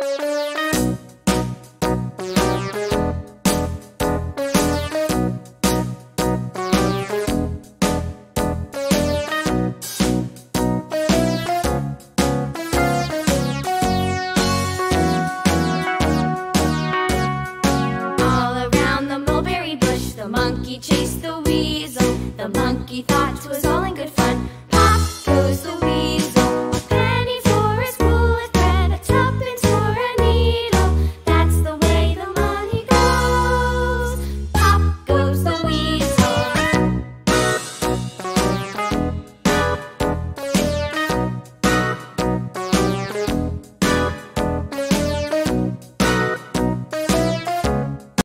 All around the mulberry bush, the monkey chased the weasel. The monkey thought